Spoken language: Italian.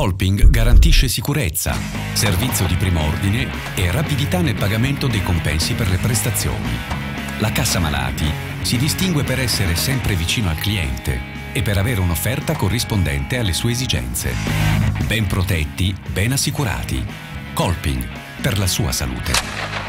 Kolping garantisce sicurezza, servizio di primo ordine e rapidità nel pagamento dei compensi per le prestazioni. La Cassa Malati si distingue per essere sempre vicino al cliente e per avere un'offerta corrispondente alle sue esigenze. Ben protetti, ben assicurati. Kolping, per la sua salute.